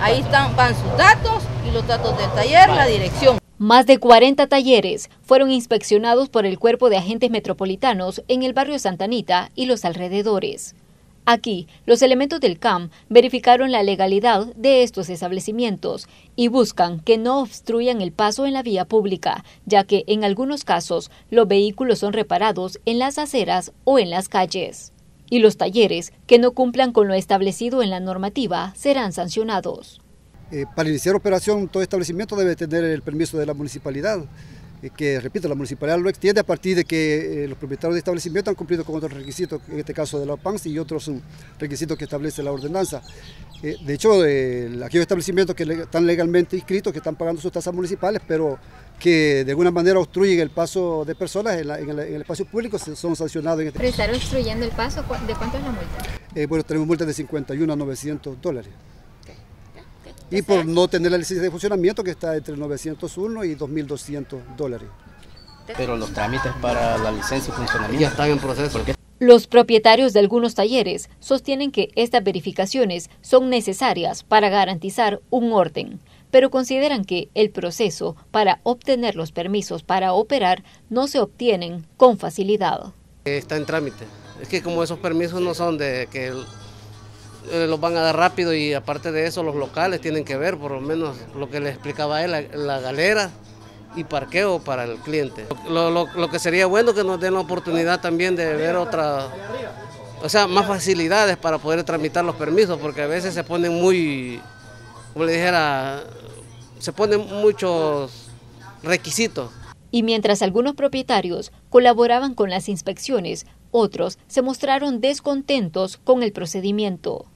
Ahí están, van sus datos y los datos del taller, la dirección. Más de 40 talleres fueron inspeccionados por el Cuerpo de Agentes Metropolitanos en el barrio Santa Anita y los alrededores. Aquí, los elementos del CAM verificaron la legalidad de estos establecimientos y buscan que no obstruyan el paso en la vía pública, ya que en algunos casos los vehículos son reparados en las aceras o en las calles. Y los talleres que no cumplan con lo establecido en la normativa serán sancionados. Para iniciar operación, todo establecimiento debe tener el permiso de la municipalidad, que, repito, la municipalidad lo extiende a partir de que los propietarios de establecimientos han cumplido con otros requisitos, en este caso de la OPANS y otros requisitos que establece la ordenanza. De hecho, aquellos establecimientos que están legalmente inscritos, que están pagando sus tasas municipales, pero que de alguna manera obstruyen el paso de personas en el espacio público, son sancionados. ¿Por estar obstruyendo el paso, de cuánto es la multa? Bueno, tenemos multas de $51 a $900. Y por no tener la licencia de funcionamiento, que está entre $901 y $2.200. Pero los trámites para la licencia de funcionamiento ya están en proceso. Los propietarios de algunos talleres sostienen que estas verificaciones son necesarias para garantizar un orden, pero consideran que el proceso para obtener los permisos para operar no se obtienen con facilidad. Está en trámite. Es que como esos permisos no son de que los van a dar rápido, y aparte de eso los locales tienen que ver, por lo menos lo que le explicaba él, la galera y parqueo para el cliente. Lo que sería bueno que nos den la oportunidad también de ver más facilidades para poder tramitar los permisos, porque a veces se ponen muchos requisitos. Y mientras algunos propietarios colaboraban con las inspecciones, otros se mostraron descontentos con el procedimiento.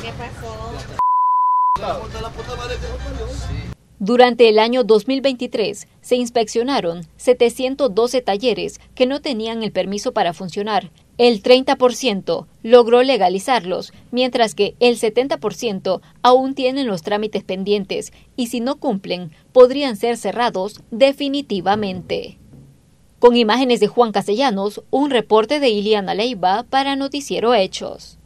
¿Qué pasó? Durante el año 2023 se inspeccionaron 712 talleres que no tenían el permiso para funcionar. El 30% logró legalizarlos, mientras que el 70% aún tienen los trámites pendientes y si no cumplen, podrían ser cerrados definitivamente. Con imágenes de Juan Castellanos, un reporte de Iliana Leiva para Noticiero Hechos.